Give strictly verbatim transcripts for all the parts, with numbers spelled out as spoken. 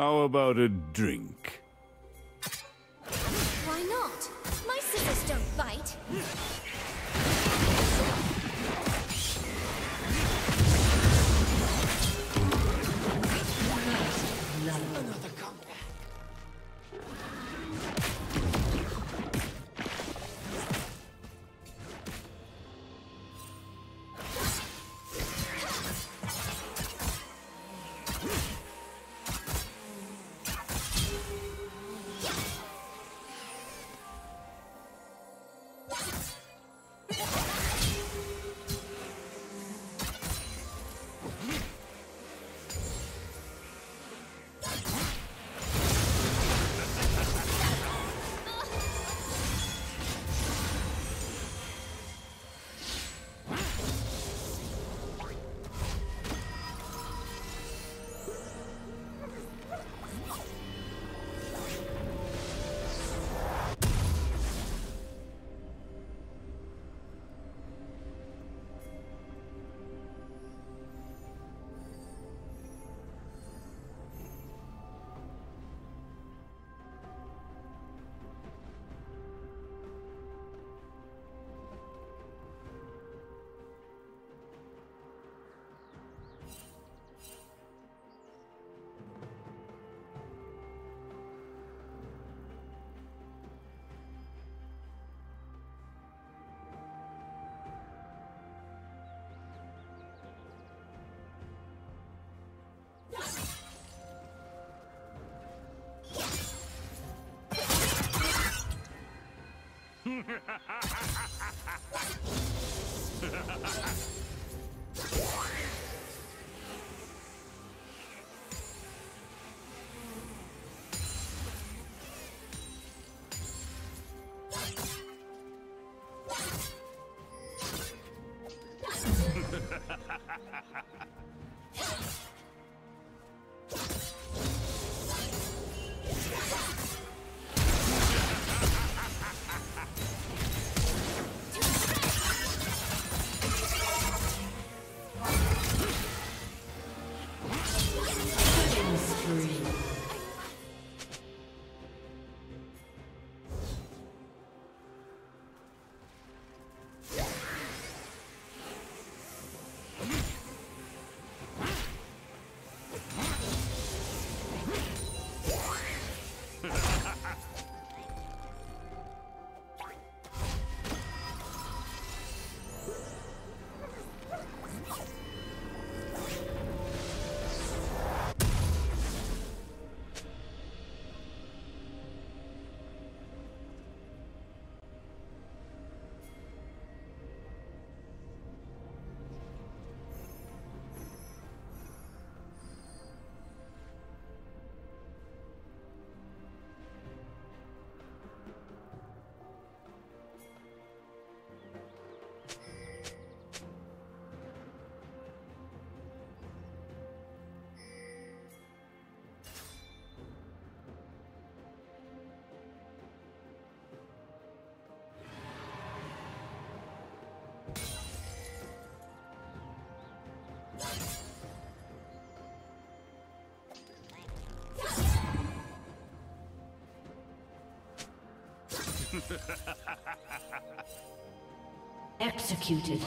How about a drink? Why not? My sisters don't fight. Another Executed.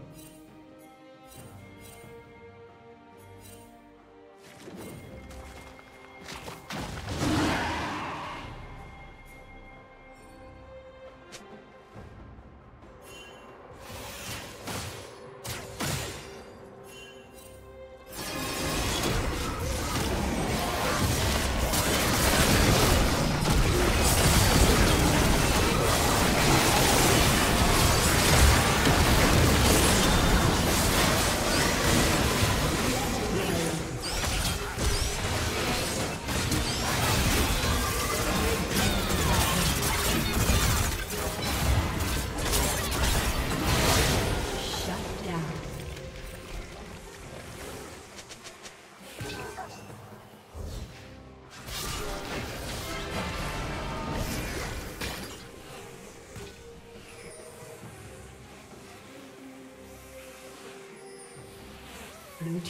Blue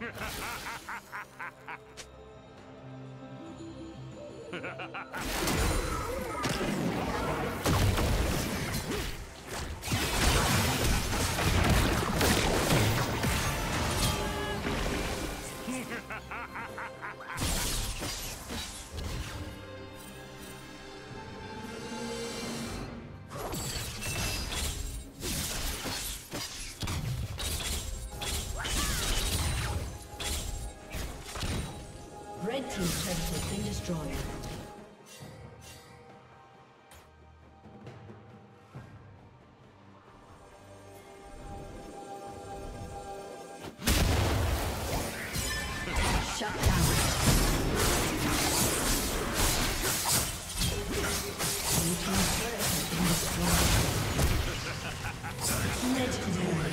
Ha ha ha. Shut down. Legendary.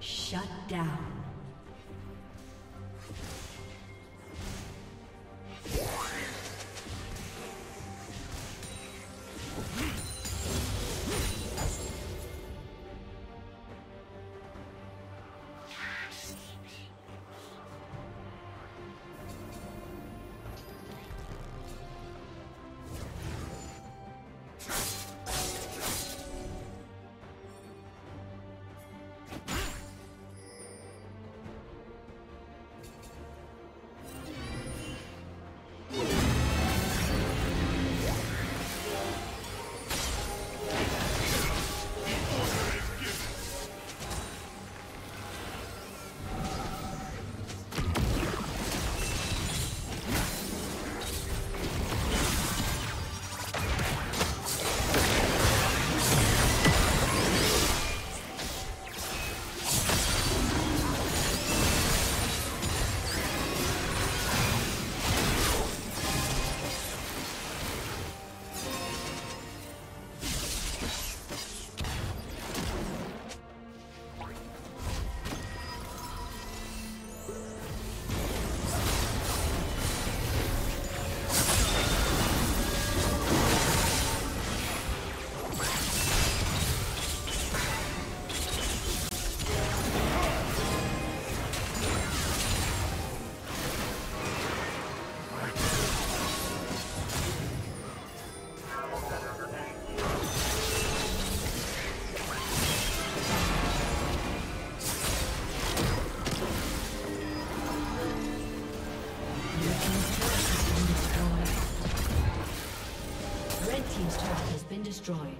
Shut down. team's turret has been destroyed.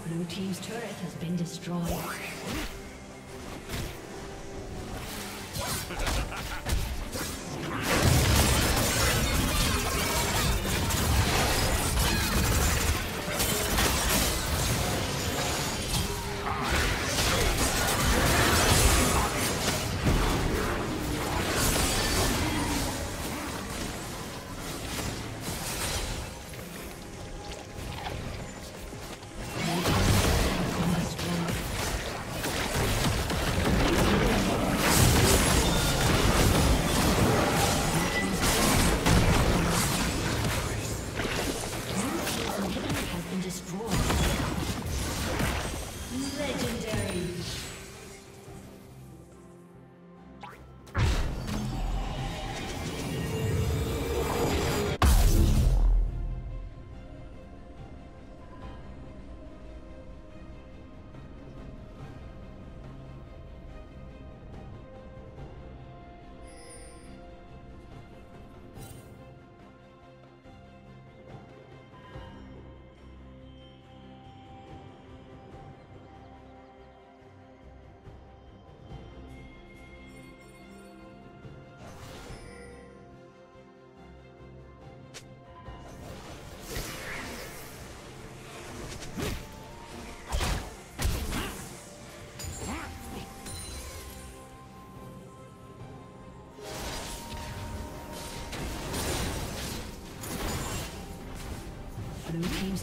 Blue team's turret has been destroyed. Blue team's